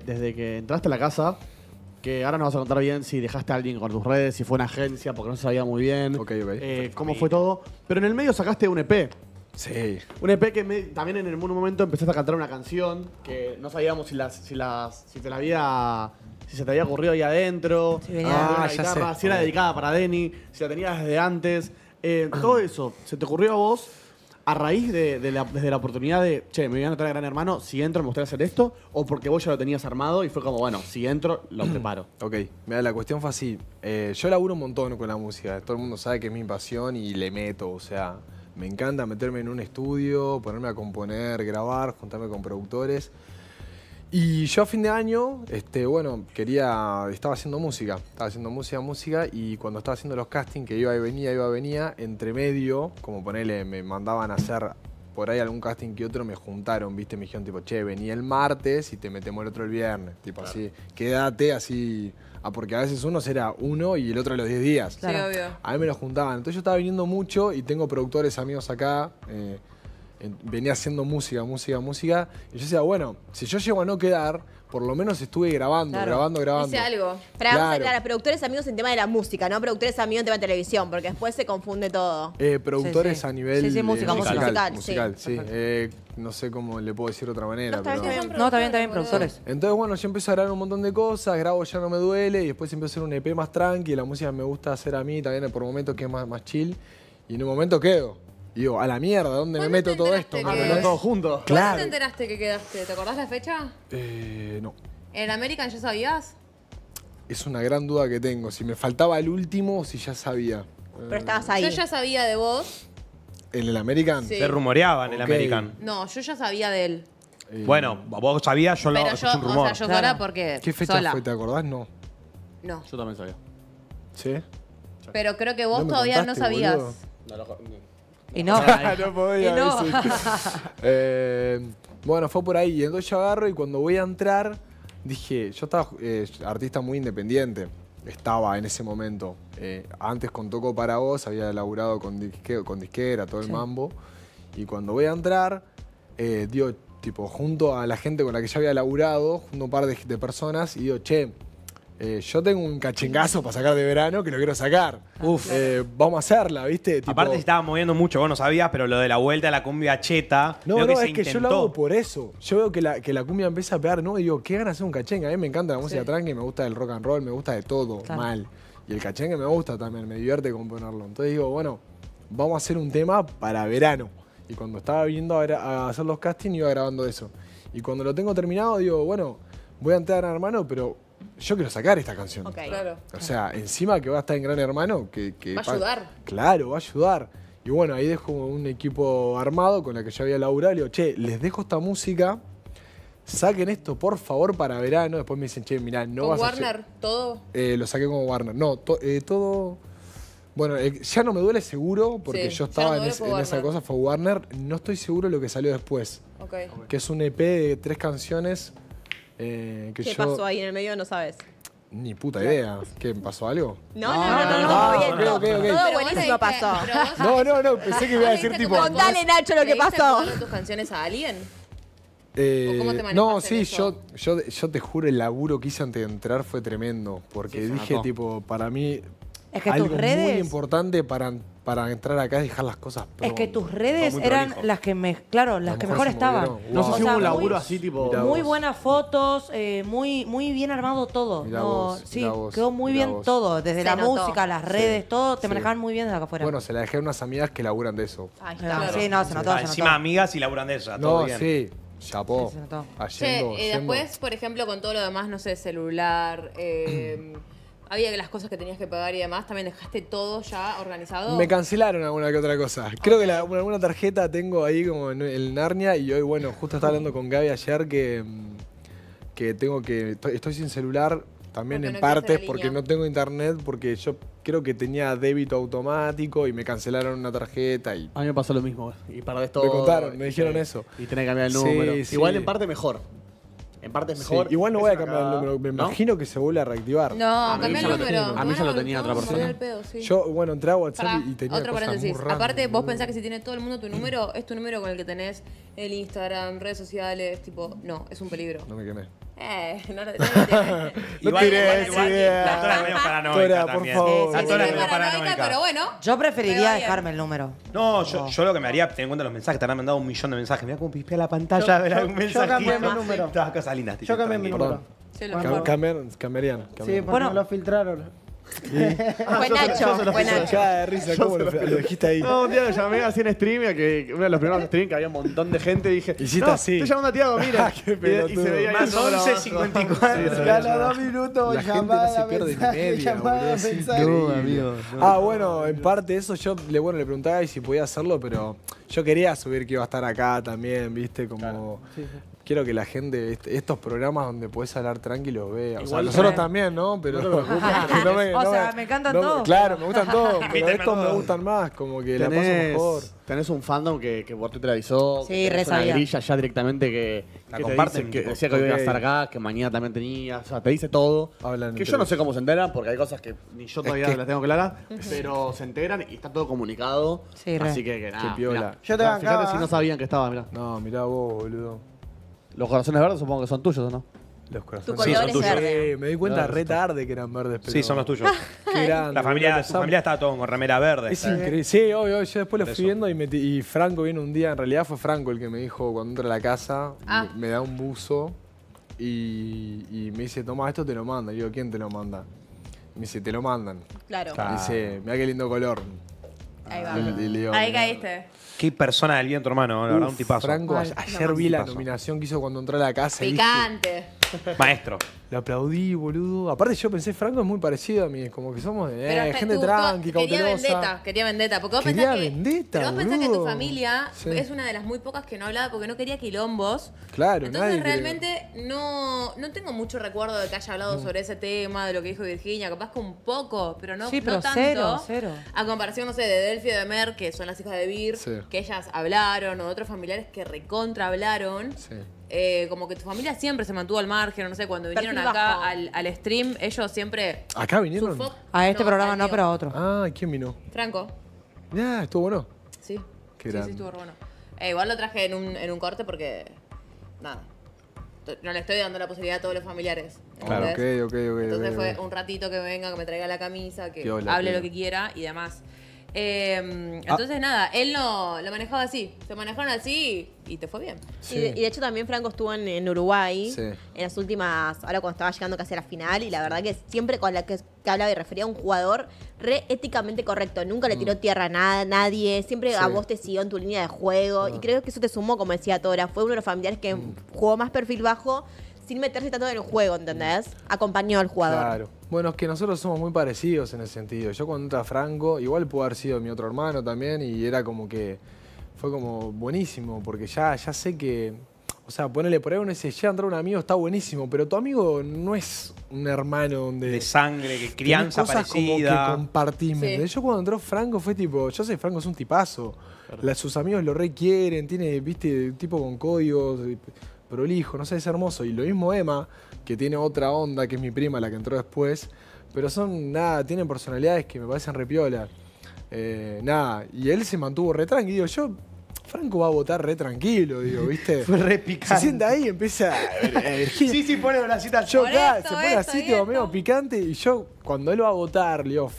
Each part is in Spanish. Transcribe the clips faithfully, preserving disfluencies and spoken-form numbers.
que desde que entraste a la casa, que ahora nos vas a contar bien si dejaste a alguien con tus redes, si fue una agencia, porque no se sabía muy bien, okay, okay. Eh, cómo fue todo. Pero en el medio sacaste un E P. Sí. Un E P que me, también en algún momento empezaste a cantar una canción que no sabíamos si las, si las, si te la había, si se te había ocurrido ahí adentro, si, ah, ya guitarra, sé. si era dedicada para Denny, si la tenías desde antes. Eh, todo eso se te ocurrió a vos a raíz de, de la, desde la oportunidad de, che, me voy a anotar a Gran Hermano, si entro me gustaría hacer esto, o porque vos ya lo tenías armado y fue como, bueno, si entro, lo preparo. Ok, mira, la cuestión fue así. Eh, yo laburo un montón con la música, todo el mundo sabe que es mi pasión y le meto, o sea, me encanta meterme en un estudio, ponerme a componer, grabar, juntarme con productores. Y yo a fin de año, este, bueno, quería, estaba haciendo música, estaba haciendo música, música, y cuando estaba haciendo los castings, que iba y venía, iba y venía, entre medio, como ponele, me mandaban a hacer por ahí algún casting que otro, me juntaron, viste, me dijeron tipo, che, vení el martes y te metemos el otro el viernes, tipo claro. así, quédate así, ah, porque a veces uno será uno y el otro a los diez días. Claro. Sí, obvio. A mí me lo juntaban, entonces yo estaba viniendo mucho y tengo productores amigos acá, eh, venía haciendo música, música, música. Y yo decía, bueno, si yo llego a no quedar, por lo menos estuve grabando, claro. grabando, grabando. Hice algo. Para claro. vamos a aclarar, productores amigos en tema de la música, no productores amigos en tema de televisión, porque después se confunde todo. Eh, productores sí, sí. a nivel sí, sí, música, eh, musical. Musical, musical, sí. sí. Eh, no sé cómo le puedo decir de otra manera. No, pero... también, no, también, también productores. Entonces, bueno, yo empiezo a grabar un montón de cosas, grabo Ya No Me Duele, y después empiezo a hacer un E P más tranqui, la música me gusta hacer a mí también por momentos que es más, más chill, y en un momento quedo. Digo, a la mierda, ¿dónde me meto todo esto? Ah, pero no todos juntos. Claro. ¿Cuándo te enteraste que quedaste? ¿Te acordás la fecha? Eh, no. ¿En el American ya sabías? Es una gran duda que tengo. Si me faltaba el último o si ya sabía. Pero eh, estabas ahí. Yo ya sabía de vos. ¿En el American? Sí. Te rumoreaba en okay. el American. No, yo ya sabía de él. Eh, bueno, vos sabías, yo lo Pero yo, un rumor. o sea, yo claro. sola porque... ¿Qué fecha sola. fue? ¿Te acordás? No. No. Yo también sabía. ¿Sí? Pero creo que vos no todavía contaste, no sabías. Boludo. No lo no. Y no. no podía. Y no. eh, bueno, fue por ahí. Y entonces yo agarro y cuando voy a entrar, dije, yo estaba eh, artista muy independiente. Estaba en ese momento. Eh, antes con Toco Para Vos, había laburado con, disque, con disquera, todo el sí. mambo. Y cuando voy a entrar, eh, digo, tipo, junto a la gente con la que ya había laburado, junto a un par de, de personas, y digo, che, Eh, yo tengo un cachengazo para sacar de verano que lo quiero sacar. Uf. Eh, vamos a hacerla, ¿viste? Tipo... Aparte se estaba moviendo mucho, vos no sabías, pero lo de la vuelta a la cumbia cheta. No, no, que es se que intentó. Yo lo hago por eso. Yo veo que la, que la cumbia empieza a pegar, ¿no? Y digo, ¿qué ganas de hacer un cachenga? A mí me encanta la música sí. tranqui, me gusta el rock and roll, me gusta de todo, claro. mal. Y el cachenga me gusta también, me divierte componerlo. Entonces digo, bueno, vamos a hacer un tema para verano. Y cuando estaba viendo a, a hacer los castings, iba grabando eso. Y cuando lo tengo terminado, digo, bueno, voy a entrar a Hermano, pero... yo quiero sacar esta canción. Okay. Claro. O sea, encima que va a estar en Gran Hermano, que, que va a ayudar. Claro, va a ayudar. Y bueno, ahí dejo un equipo armado con la que yo había laburado. Le digo, che, les dejo esta música. Saquen esto, por favor, para verano. Después me dicen, che, mirá, no ¿Con vas Warner, a... todo? Eh, lo saqué como Warner. No, to, eh, todo... Bueno, eh, Ya No Me Duele seguro, porque sí, yo estaba no en, es, en esa cosa, fue Warner. No estoy seguro de lo que salió después. Okay. Que es un E P de tres canciones... Eh, que ¿Qué yo... pasó ahí en el medio? No sabes. Ni puta idea. ¿Qué? ¿Pasó algo? No, no, no, no, no, ah, no, no, no, okay, okay, okay. Todo buenísimo pasó. No, no, no, pensé que iba a decir tipo... Contale, Nacho, lo que pasó. ¿Te tus canciones a alguien? Eh, ¿O cómo te no, sí, yo, yo, yo te juro, el laburo que hice antes de entrar fue tremendo. Porque sí, dije, tipo, para mí... Es que algo tus redes... muy importante para, para entrar acá y dejar las cosas pronto. Es que tus redes eran las que, me, claro, las la que mejor estaban. Wow. No sé si hubo un laburo así, tipo... Muy buenas fotos, eh, muy, muy bien armado todo. No, vos, sí, vos, quedó muy bien vos. todo. Desde se la notó. música, las redes, sí, todo, te sí. manejaban muy bien desde acá afuera. Bueno, se la dejé a unas amigas que laburan de eso. Ahí está. Claro. Sí, no, se notó, ah, se Encima notó. amigas y laburan de eso, no, todo bien. sí. Chapó. Sí, se notó. Allendo, che, eh, después, por ejemplo, con todo lo demás, no sé, celular... Eh, había las cosas que tenías que pagar y demás. ¿También dejaste todo ya organizado? Me cancelaron alguna que otra cosa. Creo okay. que la, alguna tarjeta tengo ahí como en, en Narnia. Y hoy, bueno, justo estaba hablando con Gaby ayer que, que tengo que... Estoy, estoy sin celular también porque en no partes porque no tengo internet. Porque yo creo que tenía débito automático y me cancelaron una tarjeta. Y a mí me pasó lo mismo. Y para esto me contaron, me dijeron que, eso. Y tenés que cambiar el número. Sí, sí. Igual en parte mejor. En parte es mejor. Sí, igual no voy a cambiar el número. Me ¿No? imagino que se vuelve a reactivar. No, cambié el número. A mí ya lo tenía otra persona. Pedo, sí. Yo, bueno, entré a WhatsApp Pará, y tenía otro cosas muy raras. Aparte, vos pensás que si tiene todo el mundo tu número, es tu número con el que tenés el Instagram, redes sociales, tipo... No, es un peligro. No me quemé. Eh, no lo no no tienes idea. La Tora es medio paranoica también. La Tora es medio paranoica, pero bueno. Yo preferiría dejarme el número. No, yo, yo lo que me haría, teniendo en cuenta los mensajes, te han mandado un millón de mensajes. Mirá cómo pispea la pantalla a ver algún mensajito. Yo cambié mi número. Todas cosas lindas. Yo cambié mi número. Cambiarían. Sí, bueno, lo filtraron. Fue Nacho, fue Nacho. de risa, ¿cómo lo dijiste ahí? No, un día lo llamé así en stream, que uno de los primeros stream que había un montón de gente, dije, hiciste así. Estoy llamando a Tiago, mira. Y se veía más once cincuenta y cuatro. Cada dos minutos llamada, mensaje, llamada, amigo. Ah, bueno, en parte eso yo le bueno le preguntaba si podía hacerlo, pero yo quería subir que iba a estar acá también, viste, como... Quiero que la gente, estos programas donde podés hablar tranquilo, vea. O sea, nosotros también, ¿no? Pero no, no me, o no sea, me, me encantan no, todos. Claro, me gustan todos. Pero estos me gustan más, como que la paso mejor. Tenés un fandom que, que vos te avisó. Sí, re sabía. Una grilla ya directamente que, que comparten. Dicen, que te decía que hoy okay. ibas a estar acá, que mañana también tenías. O sea, te dice todo. Hablan que yo ellos. no sé cómo se enteran, porque hay cosas que ni yo todavía es que... las tengo claras. Pero se enteran y está todo comunicado. Sí, re. Así que, que nada, piola. Yo te bancaba. Fíjate si no sabían que estaba, mirá. No, mirá vos, boludo. Los corazones verdes supongo que son tuyos, ¿o no? Los corazones sí, son tuyos. Eh, me di cuenta no, re tarde que eran verdes. Pero... Sí, son los tuyos. Qué grande. La familia, tu familia estaba todo con remera verde. Es increíble. Sí, obvio. Yo después lo fui viendo y, me y Franco vino un día. En realidad fue Franco el que me dijo cuando entra a la casa, ah. me, me da un buzo y, y me dice, toma, esto te lo manda. Y yo, ¿quién te lo manda? Y me dice, te lo mandan. Claro. claro. Me dice, mirá qué lindo color. Ahí va. Le, le digo, Ahí caíste. Qué persona del bien tu hermano, la verdad, un tipazo. Franco, Ay, ayer no, vi la nominación que hizo cuando entró a la casa. Picante. Dije, maestro. Lo aplaudí, boludo. Aparte yo pensé, Franco es muy parecido a mí. Como que somos eh, gente tú, tranqui, tú, quería cautelosa. Vendetta, quería vendetta. Porque vos quería pensás vendetta, que, vos pensás que tu familia sí. es una de las muy pocas que no hablaba porque no quería quilombos. Claro, Entonces nadie realmente quería. no no tengo mucho recuerdo de que haya hablado no. sobre ese tema, de lo que dijo Virginia. Capaz que un poco, pero no, sí, pero no tanto. Cero, cero. A comparación, no sé, de Delfi y de Mer, que son las hijas de Vir. Sí. Que ellas hablaron, o de otros familiares que recontra hablaron. Sí. Eh, como que tu familia siempre se mantuvo al margen, no sé, cuando vinieron Perfil acá al, al stream, ellos siempre... ¿Acá vinieron? A este no, programa no, pero a otro. Ah, ¿quién vino? Franco. Ya, ah, ¿estuvo bueno? Sí, Qué sí, gran... sí, estuvo bueno. Eh, igual lo traje en un, en un corte porque, nada, no le estoy dando la posibilidad a todos los familiares. Claro, ok, ok, ok. Entonces okay, fue okay. un ratito que me venga, que me traiga la camisa, que hola, hable tío. lo que quiera y demás. Eh, entonces ah. nada, él no lo manejaba así, se manejaron así y te fue bien. Sí. Y, de, y de hecho también Franco estuvo en, en Uruguay, sí. en las últimas, ahora cuando estaba llegando casi a la final, y la verdad que siempre con la que, que hablaba y refería a un jugador re éticamente correcto, nunca le tiró mm. tierra a nada, nadie, siempre sí. a vos te siguió en tu línea de juego, ah. y creo que eso te sumó, como decía Tora, fue uno de los familiares que mm. jugó más perfil bajo, sin meterse tanto en el juego, ¿entendés? Acompañó al jugador. Claro. Bueno, es que nosotros somos muy parecidos en ese sentido. Yo cuando entra Franco, igual pudo haber sido mi otro hermano también, y era como que fue como buenísimo, porque ya, ya sé que... O sea, ponele por ahí uno dice, ya entra un amigo, está buenísimo, pero tu amigo no es un hermano donde... De sangre, que crianza cosas parecida. Como que compartimos. Sí. Yo cuando entró Franco fue tipo, yo sé, Franco es un tipazo. La, sus amigos lo requieren, tiene, viste, tipo con códigos... prolijo, no sé, es hermoso. Y lo mismo Emma, que tiene otra onda, que es mi prima, la que entró después. Pero son, nada, tienen personalidades que me parecen repiola. Eh, nada, y él se mantuvo re tranqui. Digo, yo, Franco va a votar re tranquilo, digo, ¿viste? Fue re picante. Se sienta ahí y empieza a... sí, sí, pone una cita chocada, se pone así, tipo, medio picante. Y yo, cuando él va a votar, le digo...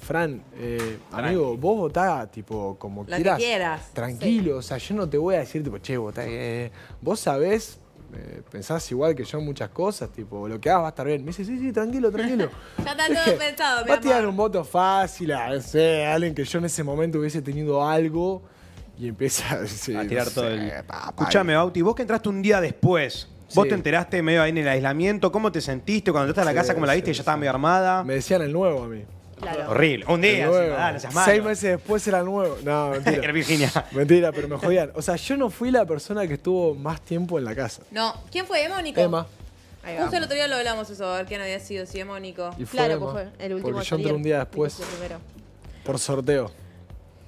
Fran, eh, amigo, vos votá, tipo, como quieras, quieras. Tranquilo, sí. O sea, yo no te voy a decir, tipo, che, votá. Eh. Vos sabés, eh, pensás igual que yo en muchas cosas, tipo, lo que hagas va a estar bien. Me dice, sí, sí, tranquilo, tranquilo. Ya está todo pensado, mi amor. Va a tirar un voto fácil, a, no sé, a alguien que yo en ese momento hubiese tenido algo y empieza a, sí, a tirar no todo sé, el... Escuchame, Bauti, vos que entraste un día después... Vos sí. te enteraste medio ahí en el aislamiento, ¿cómo te sentiste cuando entraste a la sí, casa, cómo la viste sí, y ya estaba sí. medio armada? Me decían el nuevo a mí. Claro. Horrible. Un día, ah, no seas malo. Seis meses después era nuevo. No, mentira. Era Virginia. Mentira, pero me jodían. O sea, yo no fui la persona que estuvo más tiempo en la casa. No. ¿Quién fue? ¿Emma o Nico? Emma. Justo el otro día lo hablamos eso, a ver quién había sido, si Emma o Nico. Y fue claro, Emma, pues fue el último. Porque yo entré un día después. Por sorteo.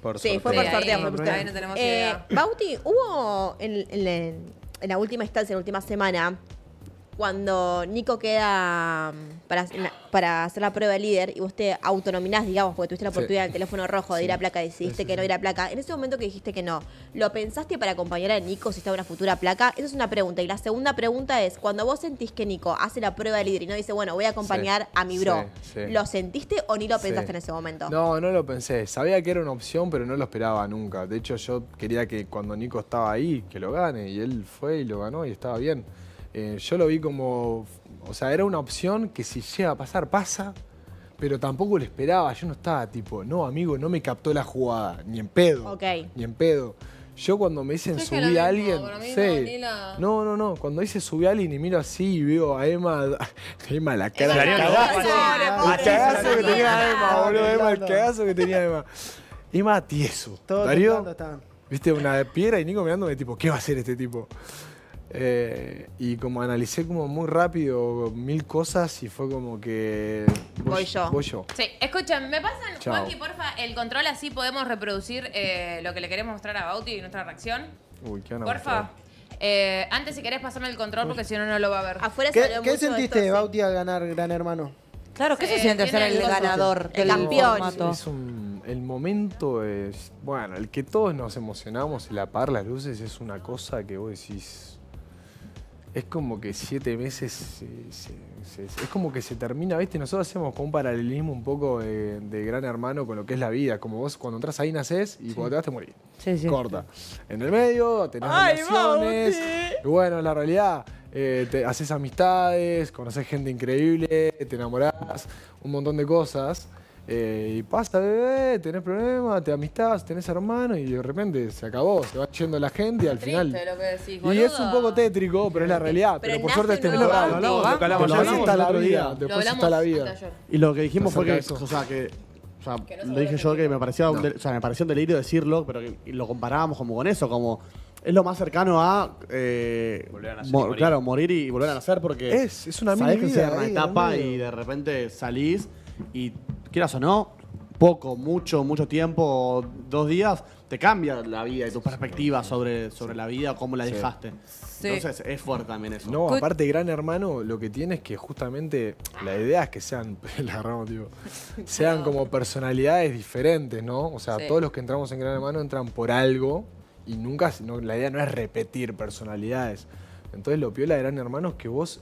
Por sí, sorteo. fue por sorteo. Ahí, por sorteo. Ahí no tenemos eh, idea. Bauti, hubo en, en, en la última instancia, en la última semana... cuando Nico queda para, para hacer la prueba de líder y vos te autonominás, digamos, porque tuviste la oportunidad sí. del teléfono rojo de sí. ir a placa y decidiste sí, sí, que no ir a placa, en ese momento que dijiste que no, ¿lo pensaste para acompañar a Nico si estaba en una futura placa? Esa es una pregunta. Y la segunda pregunta es, cuando vos sentís que Nico hace la prueba de líder y no dice, bueno, voy a acompañar sí, a mi bro, sí, sí. ¿lo sentiste o ni lo pensaste sí. en ese momento? No, no lo pensé. Sabía que era una opción, pero no lo esperaba nunca. De hecho, yo quería que cuando Nico estaba ahí, que lo gane. Y él fue y lo ganó y estaba bien. Eh, yo lo vi como... O sea, era una opción que si llega a pasar, pasa. Pero tampoco lo esperaba. Yo no estaba tipo, no, amigo, no me captó la jugada. Ni en pedo. Okay. Ni en pedo. Yo cuando me dicen subí mismo, a alguien... Sí. No, la... no, no, no. Cuando dice subí a alguien y miro así y veo a Emma... Emma, la cara... La cagazo, la cagazo que tenía Emma, boludo. Emma, el cagazo que tenía Emma. Emma, tieso. Todo Darío, viste, una piedra y Nico mirándome tipo, ¿qué va a hacer este tipo? Eh, y como analicé como muy rápido mil cosas y fue como que... Voy, voy yo. Voy yo. Sí, escuchen, me pasan, Chao. Juanqui, porfa, el control, así podemos reproducir eh, lo que le queremos mostrar a Bauti y nuestra reacción. Uy, qué Porfa, eh, antes si querés pasarme el control porque si no, no lo va a ver. Afuera ¿Qué, ¿qué sentiste de Bauti al ganar Gran Hermano? Claro, ¿qué eh, se siente ser el, el ganador, el campeón? Es, es un, el momento es... Bueno, el que todos nos emocionamos y la par, las luces, es una cosa que vos decís... Es como que siete meses, se, se, se, es como que se termina, ¿viste? Nosotros hacemos como un paralelismo un poco de, de Gran Hermano con lo que es la vida. Como vos cuando entras ahí nacés y sí. cuando te vas te morís. Sí, sí. Corta. En el medio tenés Ay, relaciones. Vamos, sí. Bueno, la realidad, eh, te, haces amistades, conocés gente increíble, te enamorás, un montón de cosas. Eh, y pasa, bebé, tenés problemas, te amistás, tenés hermanos y de repente se acabó, se va yendo la gente y al triste, final... Lo que decís, y es un poco tétrico, pero es la realidad. Pero, pero por suerte este no va. Después está la vida. Después está la vida. Y lo que dijimos fue que... O sea, que o sea, que no le dije yo que me parecía no. un del, o sea, me pareció un delirio decirlo, pero que lo comparábamos como con eso, como... Es lo más cercano a, eh, volver a nacer mo y morir. Claro, morir y volver a nacer porque... Es, es una mini vida. Sabés que es una etapa y de repente salís y... Quieras o no, poco, mucho, mucho tiempo, dos días, te cambia la vida y tu perspectiva sobre, sobre la vida, cómo la sí. dejaste. Sí. Entonces es fuerte también eso. No, aparte Gran Hermano lo que tiene es que justamente la idea es que sean, la ramo, tipo, sean como personalidades diferentes, ¿no? O sea, sí. todos los que entramos en Gran Hermano entran por algo y nunca, no, la idea no es repetir personalidades. Entonces lo piola de Gran Hermano es que vos...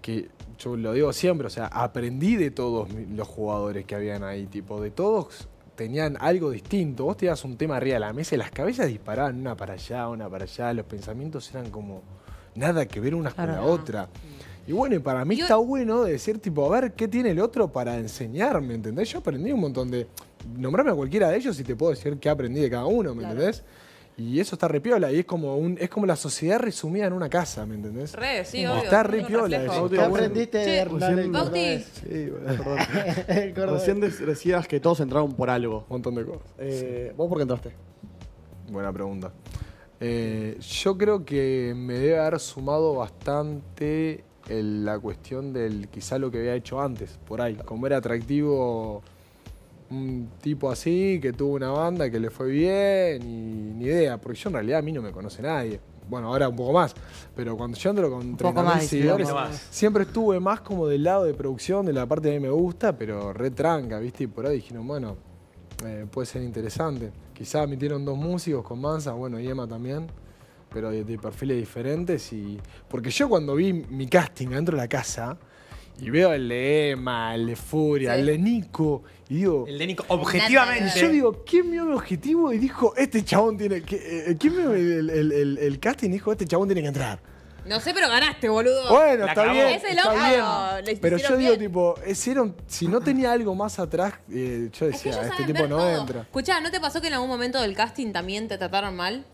que yo lo digo siempre, o sea, aprendí de todos los jugadores que habían ahí, tipo, de todos tenían algo distinto. Vos tirabas un tema arriba de la mesa y las cabezas disparaban una para allá, una para allá, los pensamientos eran como nada que ver unas con la otra. Y bueno, y para mí yo... está bueno de decir, tipo, a ver, ¿qué tiene el otro para enseñarme? ¿Entendés? Yo aprendí un montón de... Nombrame a cualquiera de ellos y te puedo decir qué aprendí de cada uno, ¿me claro. entendés? Y eso está re piola, y es como un es como la sociedad resumida en una casa, ¿me entendés? Re, sí, obvio. Está re piola. ¿Qué aprendiste? Bauti. Sí, perdón. Recién decías que todos entraron por algo. Un montón de cosas. Eh, sí. ¿Vos por qué entraste? Buena pregunta. Eh, yo creo que me debe haber sumado bastante el, la cuestión del quizá lo que había hecho antes, por ahí. Como era atractivo... un tipo así, que tuvo una banda, que le fue bien, y ni idea. Porque yo en realidad a mí no me conoce nadie. Bueno, ahora un poco más. Pero cuando yo entro con treinta mil seguidores, siempre estuve más como del lado de producción, de la parte de mí me gusta, pero re tranca, ¿viste? Y por ahí dijeron, bueno, eh, puede ser interesante. Quizás metieron dos músicos con Manza, bueno, y Emma también, pero de, de perfiles diferentes. Y porque yo cuando vi mi casting dentro de la casa... Y veo el de Emma, el de Furia, sí. el de Nico, y digo... El de Nico, objetivamente. Yo digo, ¿quién vio el objetivo? Y dijo, este chabón tiene... Eh, ¿Quién vio el, el, el, el casting? Y dijo, este chabón tiene que entrar. No sé, pero ganaste, boludo. Bueno, está bien, ¿Es el está bien. Pero yo digo, bien. tipo, hicieron, si no tenía algo más atrás, eh, yo decía, es que este tipo no todo. entra. Escuchá, ¿no te pasó que en algún momento del casting también te trataron mal?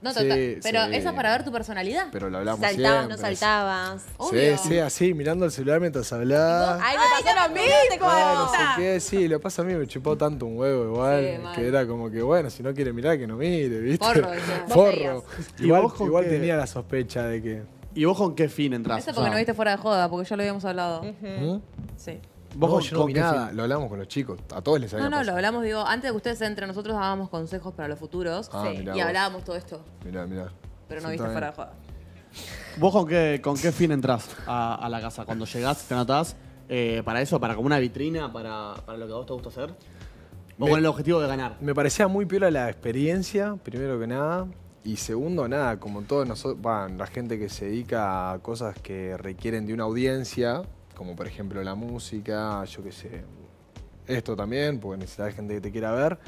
No, sí, pero sí. eso es para ver tu personalidad. Pero lo hablamos Saltabas, siempre. no saltabas. Obvio. Sí, sí, así, mirando el celular mientras hablabas. ¡Ay, me pasó lo mismo! Bueno, no sé qué, sí, lo pasa a mí, me chupó tanto un huevo igual. Sí, que era como que, bueno, si no quiere mirar, que no mire, ¿viste? Forro. Forro. Igual, igual que... tenía la sospecha de que... ¿Y vos con qué fin entraste? Eso porque o sea. no viste fuera de joda, porque ya lo habíamos hablado. Uh-huh. Sí. Vos no, yo no vi nada, lo hablamos con los chicos, a todos les había No, no, pasado. lo hablamos, digo, antes de que ustedes entren, nosotros dábamos consejos para los futuros ah, sí. y hablábamos todo esto. Mirá, mirá. Pero no viste fuera de joda. ¿Vos con qué, con qué fin entras a, a la casa? Cuando llegás, te anotás, eh, ¿para eso? ¿Para como una vitrina? ¿Para, para lo que a vos te gusta hacer? ¿O me, con el objetivo de ganar? Me parecía muy piola la experiencia, primero que nada. Y segundo, nada, como todos nosotros, bueno, la gente que se dedica a cosas que requieren de una audiencia, como por ejemplo la música, yo qué sé, esto también, porque necesitas gente que te quiera ver.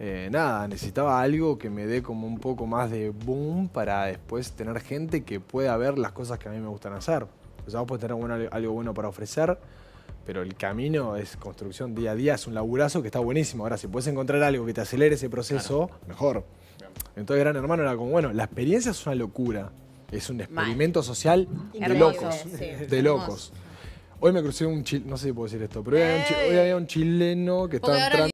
Eh, nada, necesitaba algo que me dé como un poco más de boom para después tener gente que pueda ver las cosas que a mí me gustan hacer. O sea, vos podés tener bueno, algo bueno para ofrecer, pero el camino es construcción día a día, es un laburazo que está buenísimo. Ahora, si puedes encontrar algo que te acelere ese proceso, claro, mejor. Entonces Gran Hermano era como, bueno, la experiencia es una locura. Es un experimento social de locos, de locos. Hoy me crucé un chileno, no sé si puedo decir esto, pero hoy había un chileno que estaba entrando...